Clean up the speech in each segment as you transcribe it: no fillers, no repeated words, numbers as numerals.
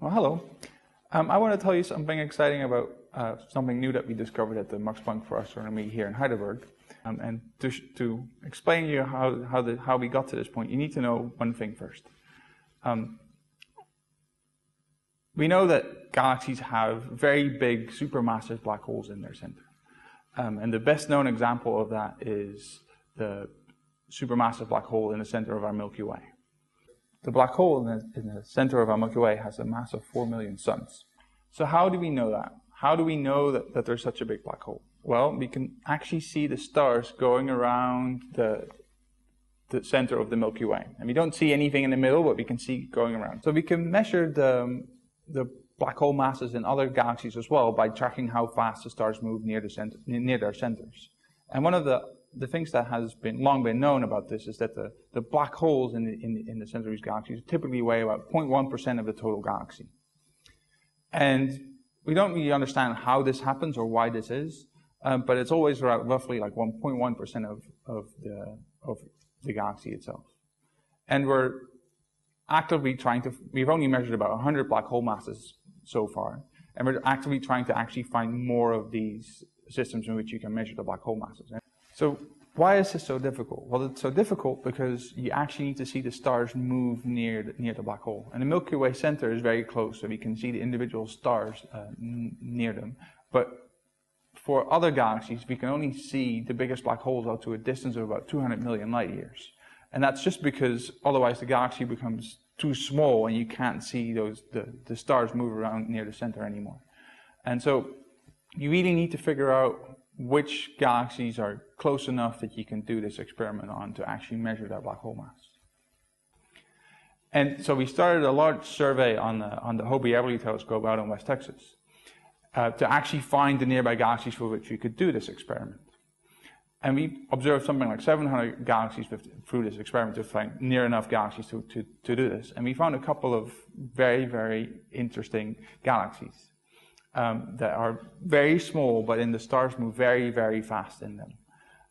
Well, hello. I want to tell you something exciting about something new that we discovered at the Max Planck for Astronomy here in Heidelberg. And to explain to you how we got to this point, you need to know one thing first. We know that galaxies have very big supermassive black holes in their center. And the best known example of that is the supermassive black hole in the center of our Milky Way. The black hole in the center of our Milky Way has a mass of 4 million suns. So how do we know that? How do we know that there's such a big black hole? Well, we can actually see the stars going around the center of the Milky Way. And we don't see anything in the middle, but we can see going around. So we can measure the black hole masses in other galaxies as well by tracking how fast the stars move near their centers. And one of the things that has long been known about this is that the black holes in the center of these galaxies typically weigh about 0.1% of the total galaxy. And we don't really understand how this happens or why this is, but it's always roughly like 1.1% of the galaxy itself. And we're actively trying to, we've only measured about 100 black hole masses so far, and we're actively trying to actually find more of these systems in which you can measure the black hole masses. So why is this so difficult? Well, it's so difficult because you actually need to see the stars move near the black hole. And the Milky Way center is very close, so we can see the individual stars near them. But for other galaxies, we can only see the biggest black holes out to a distance of about 200 million light years. And that's just because otherwise the galaxy becomes too small and you can't see the stars move around near the center anymore. And so you really need to figure out which galaxies are close enough that you can do this experiment on to actually measure that black hole mass. And so we started a large survey on the Hobby-Eberly Telescope out in West Texas to actually find the nearby galaxies for which we could do this experiment. And we observed something like 700 galaxies through this experiment to find near enough galaxies to do this. And we found a couple of very, very interesting galaxies. That are very small, but in the stars move very, very fast in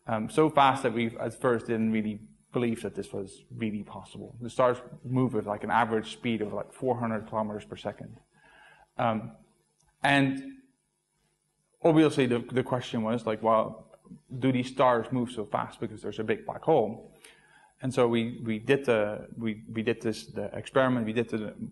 them. So fast that we at first didn't really believe that this was really possible. The stars move with like an average speed of like 400 kilometers per second. And obviously the question was like, well, do these stars move so fast because there's a big black hole? And so we did the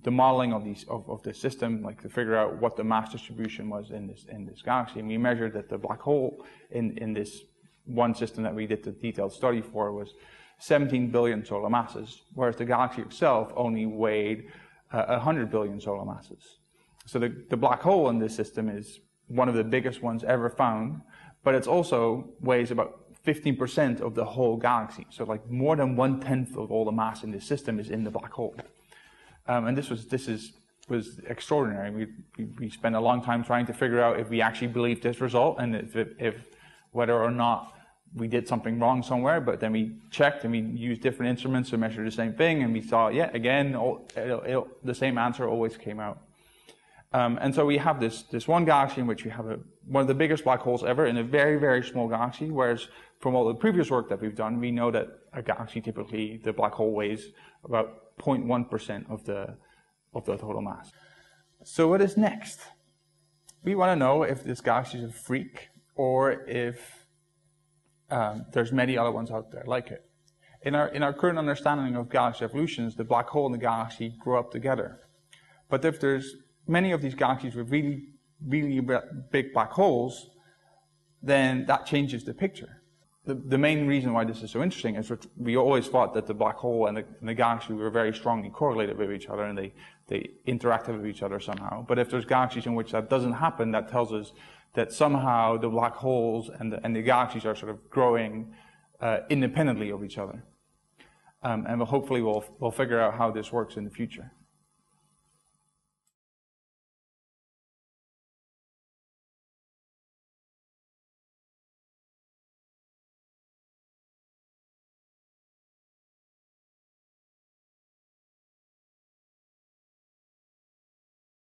modeling of the system, like to figure out what the mass distribution was in this galaxy, and we measured that the black hole in this one system that we did the detailed study for was 17 billion solar masses, whereas the galaxy itself only weighed 100 billion solar masses. So the black hole in this system is one of the biggest ones ever found, but it's also weighs about 15% of the whole galaxy. So like more than 1/10 of all the mass in this system is in the black hole. And this was extraordinary. We spent a long time trying to figure out if we actually believed this result and if whether or not we did something wrong somewhere, but then we checked and we used different instruments to measure the same thing and we saw, yeah, again, the same answer always came out. And so we have this one galaxy in which we have one of the biggest black holes ever in a very, very small galaxy, whereas from all the previous work that we've done, we know that a galaxy typically, the black hole weighs about 0.1% of the total mass. So what is next? We want to know if this galaxy is a freak or if there's many other ones out there like it. In our current understanding of galaxy evolutions, the black hole and the galaxy grow up together. But if there's many of these galaxies with really, really big black holes, then that changes the picture. The main reason why this is so interesting is we always thought that the black hole and the galaxy were very strongly correlated with each other and they interacted with each other somehow. But if there's galaxies in which that doesn't happen, that tells us that somehow the black holes and the galaxies are sort of growing independently of each other. And hopefully we'll figure out how this works in the future.